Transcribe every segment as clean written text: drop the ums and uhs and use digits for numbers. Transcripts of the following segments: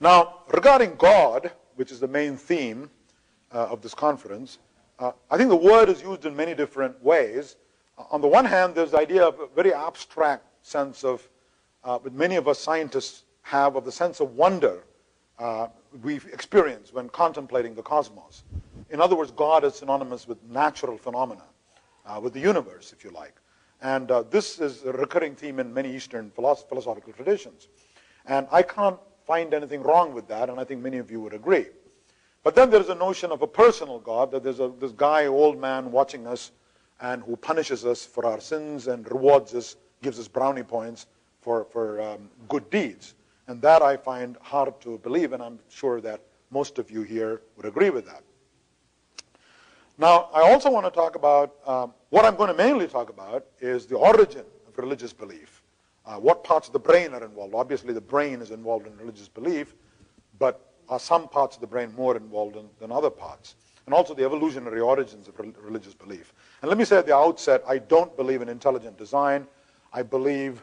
Now, regarding God, which is the main theme of this conference, I think the word is used in many different ways. On the one hand, there's the idea of a very abstract sense of, that many of us scientists have, of the sense of wonder we experience when contemplating the cosmos. In other words, God is synonymous with natural phenomena, with the universe, if you like. And this is a recurring theme in many Eastern philosophical traditions. And I can't find anything wrong with that, and I think many of you would agree. But then there's a notion of a personal God, that there's this guy, old man, watching us, and who punishes us for our sins and rewards us, gives us brownie points for good deeds. And that I find hard to believe, and I'm sure that most of you here would agree with that. Now, I also want to talk about, what I'm going to mainly talk about is the origin of religious belief. What parts of the brain are involved? Obviously, the brain is involved in religious belief, but are some parts of the brain more involved than other parts? And also the evolutionary origins of religious belief. And let me say at the outset, I don't believe in intelligent design. I believe,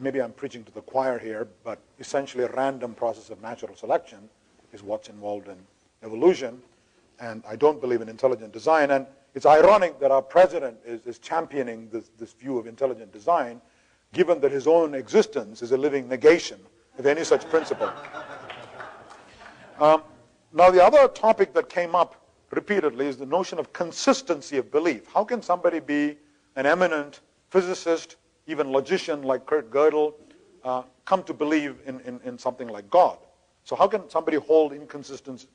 maybe I'm preaching to the choir here, but essentially a random process of natural selection is what's involved in evolution. And I don't believe in intelligent design. And it's ironic that our president is championing this view of intelligent design, given that his own existence is a living negation of any such principle. Now, the other topic that came up repeatedly is the notion of consistency of belief. How can somebody be an eminent physicist, even logician like Kurt Gödel, come to believe in something like God? So how can somebody hold inconsistent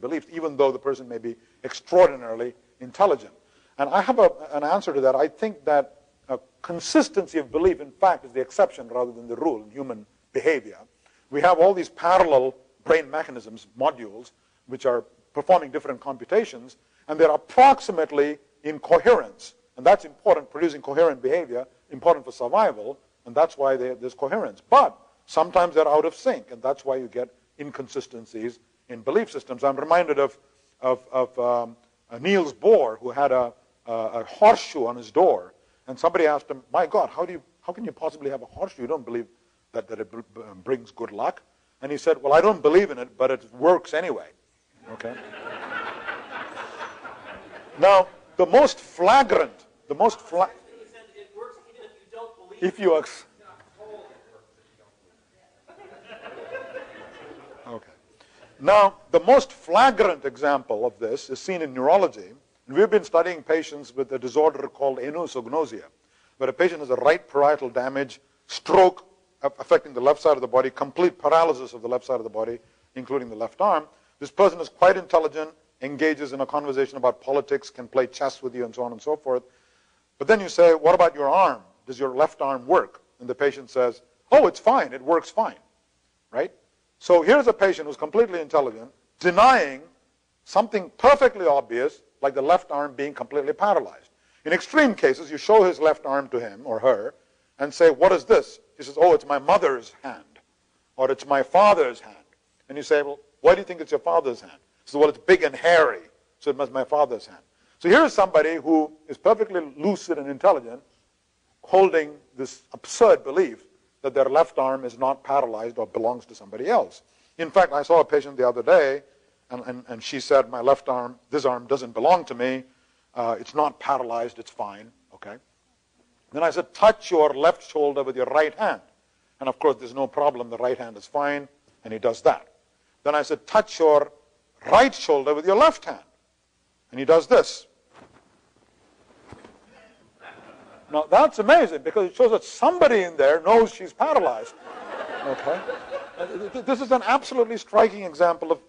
beliefs, even though the person may be extraordinarily intelligent? And I have an answer to that. I think that consistency of belief, in fact, is the exception rather than the rule in human behavior. We have all these parallel brain mechanisms, modules, which are performing different computations, and they're approximately in coherence. And that's important, producing coherent behavior, important for survival, and that's why there's coherence. But sometimes they're out of sync, and that's why you get inconsistencies in belief systems. I'm reminded of Niels Bohr, who had a horseshoe on his door, and somebody asked him, my God, how can you possibly have a horseshoe? You don't believe that it brings good luck? And he said, well, I don't believe in it, but it works anyway. Okay. Now, the most flagrant. It works even if you don't believe. If you okay. Now, the most flagrant example of this is seen in neurology, and we've been studying patients with a disorder called anosognosia, where a patient has a right parietal damage, stroke affecting the left side of the body, complete paralysis of the left side of the body, including the left arm. This person is quite intelligent, engages in a conversation about politics, can play chess with you, and so on and so forth. But then you say, what about your arm? Does your left arm work? And the patient says, oh, it's fine. It works fine. Right? So here's a patient who's completely intelligent, denying something perfectly obvious, like the left arm being completely paralyzed. In extreme cases, you show his left arm to him or her and say, what is this? He says, oh, it's my mother's hand, or it's my father's hand. And you say, well, why do you think it's your father's hand? So, well, it's big and hairy, so it must be my father's hand. So here's somebody who is perfectly lucid and intelligent, holding this absurd belief that their left arm is not paralyzed or belongs to somebody else. In fact, I saw a patient the other day, and she said, my left arm, this arm doesn't belong to me. It's not paralyzed. It's fine. Okay. Then I said, touch your left shoulder with your right hand. And, of course, there's no problem. The right hand is fine, and he does that. Then I said, touch your right shoulder with your left hand. And he does this. Now, that's amazing because it shows that somebody in there knows she's paralyzed. Okay? This is an absolutely striking example of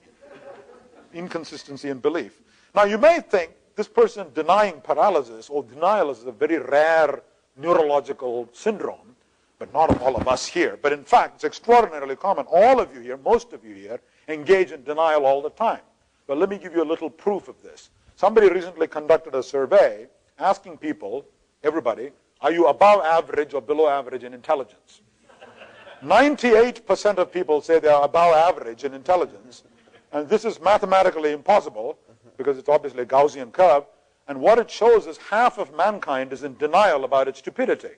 inconsistency in belief. Now, you may think this person denying paralysis or denial is a very rare neurological syndrome, but not all of us here. But in fact, it's extraordinarily common. All of you here, most of you here, engage in denial all the time. But let me give you a little proof of this. Somebody recently conducted a survey asking people, everybody, are you above average or below average in intelligence? 98% of people say they are above average in intelligence. And this is mathematically impossible because it's obviously a Gaussian curve. And what it shows is half of mankind is in denial about its stupidity.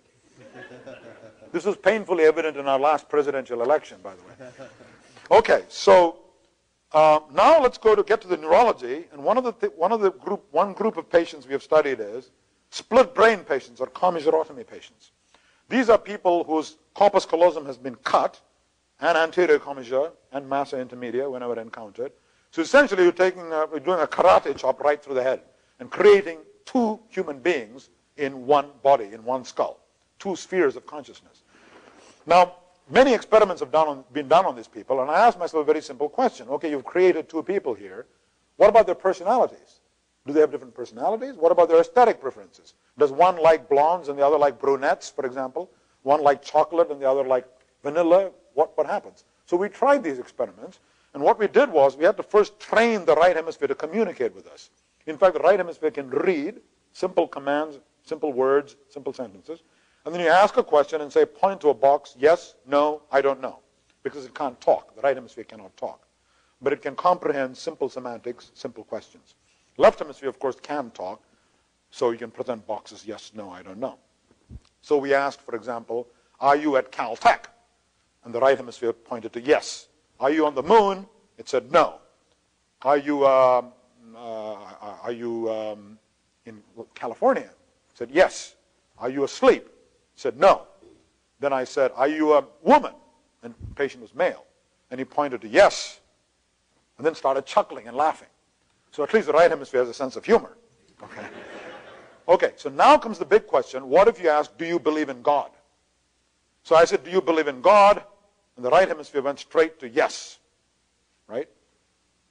This is painfully evident in our last presidential election, by the way. Okay, so now let's get to the neurology. And one group of patients we have studied is split brain patients or commissurotomy patients. These are people whose corpus callosum has been cut, and anterior commissure and massa intermedia whenever encountered. So essentially, you're doing a karate chop right through the head and creating two human beings in one body, in one skull, two spheres of consciousness. Now, many experiments have been done on these people, and I asked myself a very simple question. Okay, you've created two people here. What about their personalities? Do they have different personalities? What about their aesthetic preferences? Does one like blondes and the other like brunettes, for example? One like chocolate and the other like vanilla? What happens? So we tried these experiments, and what we did was we had to first train the right hemisphere to communicate with us. In fact, the right hemisphere can read simple commands, simple words, simple sentences, and then you ask a question and say, point to a box, yes, no, I don't know, because it can't talk. The right hemisphere cannot talk, but it can comprehend simple semantics, simple questions. Left hemisphere, of course, can talk, so you can present boxes, yes, no, I don't know. So we asked, for example, are you at Caltech? And the right hemisphere pointed to yes. Are you on the moon? It said no. Are you in California? It said yes. Are you asleep? It said no. Then I said, are you a woman? And the patient was male. And he pointed to yes. And then started chuckling and laughing. So at least the right hemisphere has a sense of humor. Okay. Okay, so now comes the big question. What if you ask, do you believe in God? So I said, do you believe in God? And the right hemisphere went straight to yes, right?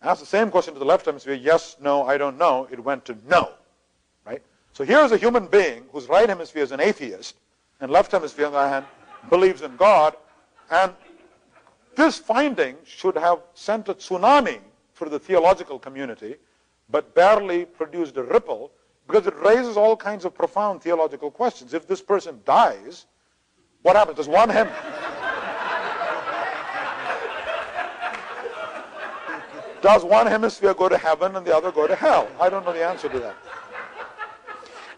Asked the same question to the left hemisphere, yes, no, I don't know. It went to no, right? So here's a human being whose right hemisphere is an atheist, and left hemisphere, on the other hand, believes in God. And this finding should have sent a tsunami through the theological community, but barely produced a ripple, because it raises all kinds of profound theological questions. If this person dies, what happens? Does one hemisphere... Does one hemisphere go to heaven and the other go to hell? I don't know the answer to that.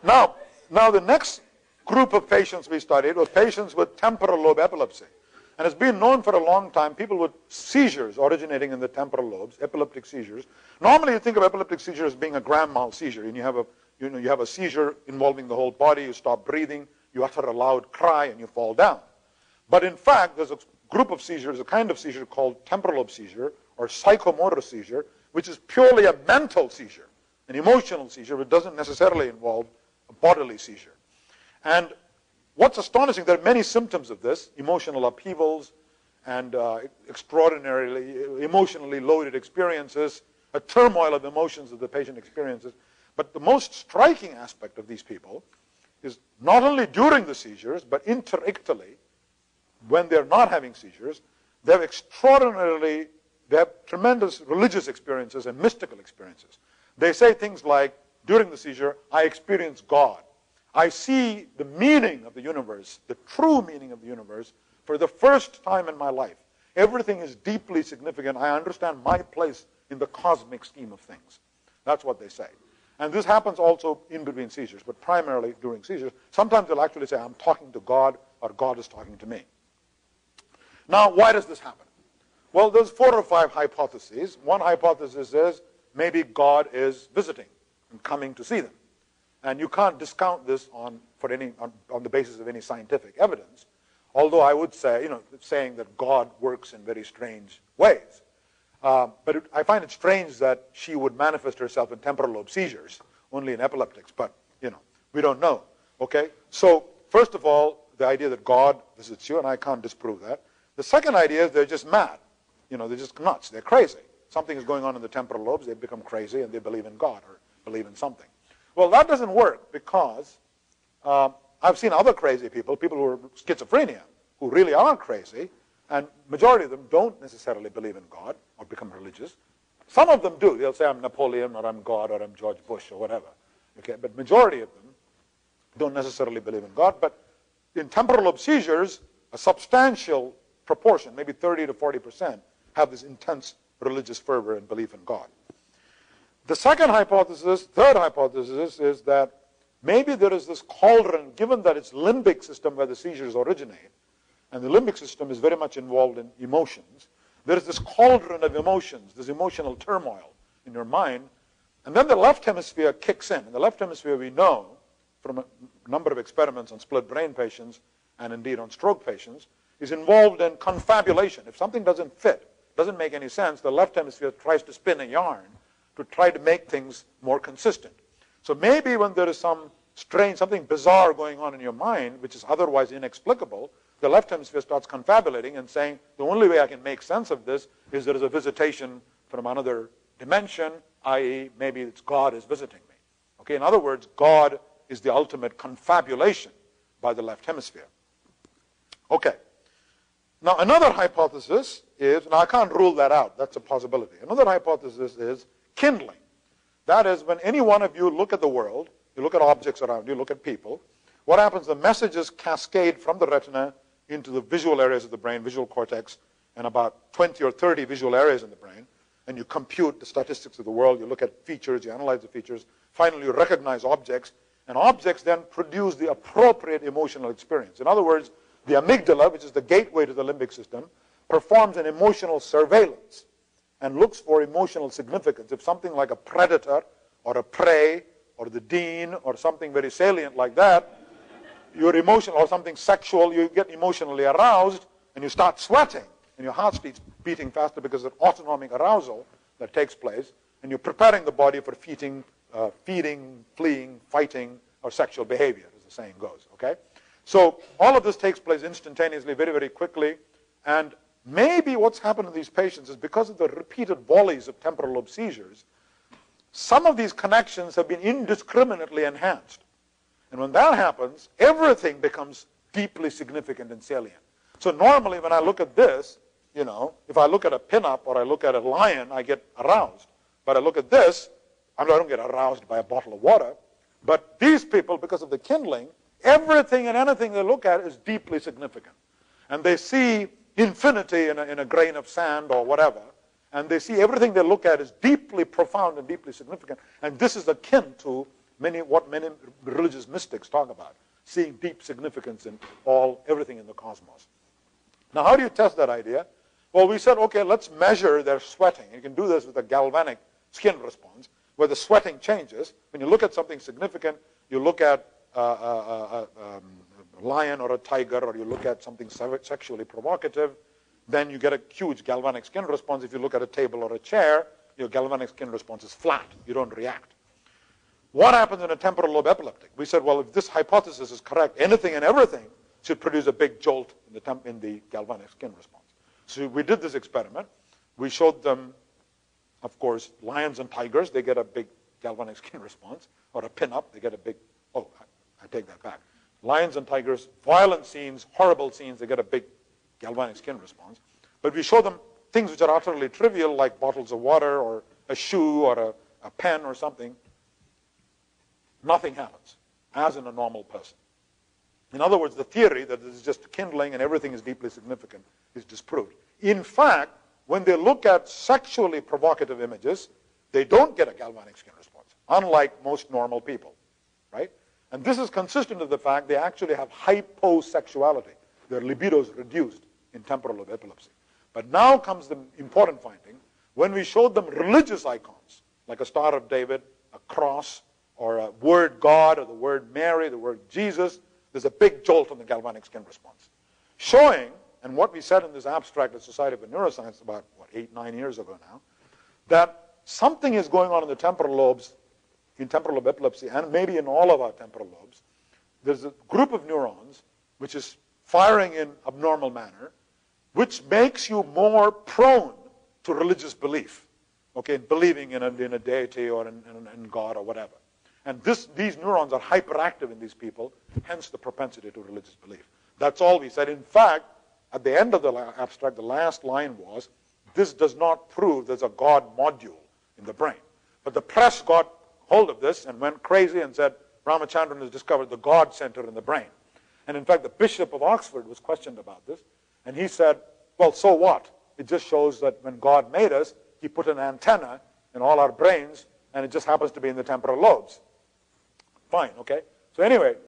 Now the next group of patients we studied were patients with temporal lobe epilepsy. And it's been known for a long time, people with seizures originating in the temporal lobes, epileptic seizures. Normally you think of epileptic seizures as being a grand mal seizure, and you have a seizure involving the whole body, you stop breathing, you utter a loud cry, and you fall down. But in fact, there's a group of seizures, a kind of seizure called temporal lobe seizure or psychomotor seizure, which is purely a mental seizure, an emotional seizure, which doesn't necessarily involve a bodily seizure. And what's astonishing, there are many symptoms of this, emotional upheavals and extraordinarily emotionally loaded experiences, a turmoil of emotions that the patient experiences. But the most striking aspect of these people is not only during the seizures, but interictally, when they're not having seizures, they have tremendous religious experiences and mystical experiences. They say things like, during the seizure, I experience God. I see the meaning of the universe, the true meaning of the universe, for the first time in my life. Everything is deeply significant. I understand my place in the cosmic scheme of things. That's what they say. And this happens also in between seizures, but primarily during seizures. Sometimes they'll actually say, I'm talking to God, or God is talking to me. Now, why does this happen? Well, there's 4 or 5 hypotheses. One hypothesis is maybe God is visiting and coming to see them. And you can't discount this on the basis of any scientific evidence, although I would say, saying that God works in very strange ways. But I find it strange that she would manifest herself in temporal lobe seizures, only in epileptics. But, we don't know. Okay? So, first of all, the idea that God visits you, and I can't disprove that. The second idea is they're just mad. They're just nuts. They're crazy. Something is going on in the temporal lobes. They become crazy, and they believe in God or believe in something. Well, that doesn't work because I've seen other crazy people, people who are schizophrenia, who really are crazy, and majority of them don't necessarily believe in God or become religious. Some of them do. They'll say, I'm Napoleon, or I'm God, or I'm George Bush, or whatever. Okay? But majority of them don't necessarily believe in God. But in temporal lobe seizures, a substantial proportion, maybe 30 to 40%, have this intense religious fervor and belief in God. The third hypothesis is that maybe there is this cauldron, given that it's limbic system where the seizures originate, and the limbic system is very much involved in emotions. There's this cauldron of emotions, this emotional turmoil in your mind. And then the left hemisphere kicks in. In the left hemisphere, we know from a number of experiments on split brain patients and indeed on stroke patients, is involved in confabulation. If something doesn't fit, doesn't make any sense, the left hemisphere tries to spin a yarn to try to make things more consistent. So maybe when there is some strange, something bizarre going on in your mind, which is otherwise inexplicable, the left hemisphere starts confabulating and saying, the only way I can make sense of this is there is a visitation from another dimension, i.e. maybe it's God is visiting me. Okay, in other words, God is the ultimate confabulation by the left hemisphere. Okay. Now, another hypothesis is, now I can't rule that out. That's a possibility. Another hypothesis is kindling. That is, when any one of you look at the world, you look at objects around you, look at people, what happens? The messages cascade from the retina into the visual areas of the brain, visual cortex, and about 20 or 30 visual areas in the brain. And you compute the statistics of the world. You look at features. You analyze the features. Finally, you recognize objects. And objects then produce the appropriate emotional experience. In other words, the amygdala, which is the gateway to the limbic system, performs an emotional surveillance and looks for emotional significance. If something like a predator or a prey or the dean or something very salient like that, you're emotional, or something sexual, you get emotionally aroused and you start sweating and your heart starts beating faster because of autonomic arousal that takes place, and you're preparing the body for feeding, fleeing, fighting, or sexual behavior, as the saying goes, okay? So all of this takes place instantaneously, very, very quickly. And maybe what's happened to these patients is because of the repeated volleys of temporal lobe seizures, some of these connections have been indiscriminately enhanced. And when that happens, everything becomes deeply significant and salient. So normally when I look at this, you know, if I look at a pinup or I look at a lion, I get aroused. But I look at this, I don't get aroused by a bottle of water. But these people, because of the kindling, everything and anything they look at is deeply significant. And they see infinity in a grain of sand or whatever. And they see everything they look at is deeply profound and deeply significant. And this is akin to what many religious mystics talk about, seeing deep significance in everything in the cosmos. Now, how do you test that idea? Well, we said, okay, let's measure their sweating. You can do this with a galvanic skin response, where the sweating changes. When you look at something significant, you look at a lion or a tiger, or you look at something sexually provocative, then you get a huge galvanic skin response. If you look at a table or a chair, your galvanic skin response is flat. You don't react. What happens in a temporal lobe epileptic? We said, well, if this hypothesis is correct, anything and everything should produce a big jolt in the galvanic skin response. So we did this experiment. We showed them, of course, lions and tigers. They get a big galvanic skin response. Or a pinup, they get a big, I take that back. Lions and tigers, violent scenes, horrible scenes, they get a big galvanic skin response. But we show them things which are utterly trivial, like bottles of water or a shoe or a pen or something. Nothing happens, as in a normal person. In other words, the theory that this is just kindling and everything is deeply significant is disproved. In fact, when they look at sexually provocative images, they don't get a galvanic skin response, unlike most normal people, right? And this is consistent with the fact they actually have hyposexuality. Their libido is reduced in temporal lobe epilepsy. But now comes the important finding. When we showed them religious icons, like a Star of David, a cross, or a word God, or the word Mary, the word Jesus, there's a big jolt on the galvanic skin response. Showing, and what we said in this abstract at Society for Neuroscience about, 8, 9 years ago now, that something is going on in the temporal lobes, in temporal lobe epilepsy, and maybe in all of our temporal lobes. There's a group of neurons which is firing in abnormal manner, which makes you more prone to religious belief, okay, believing in a deity or in God or whatever. And these neurons are hyperactive in these people, hence the propensity to religious belief. That's all we said. In fact, at the end of the abstract, the last line was, this does not prove there's a God module in the brain. But the press got hold of this and went crazy and said, Ramachandran has discovered the God center in the brain. And in fact, the Bishop of Oxford was questioned about this. And he said, well, so what? It just shows that when God made us, he put an antenna in all our brains, and it just happens to be in the temporal lobes. Fine, okay? So anyway,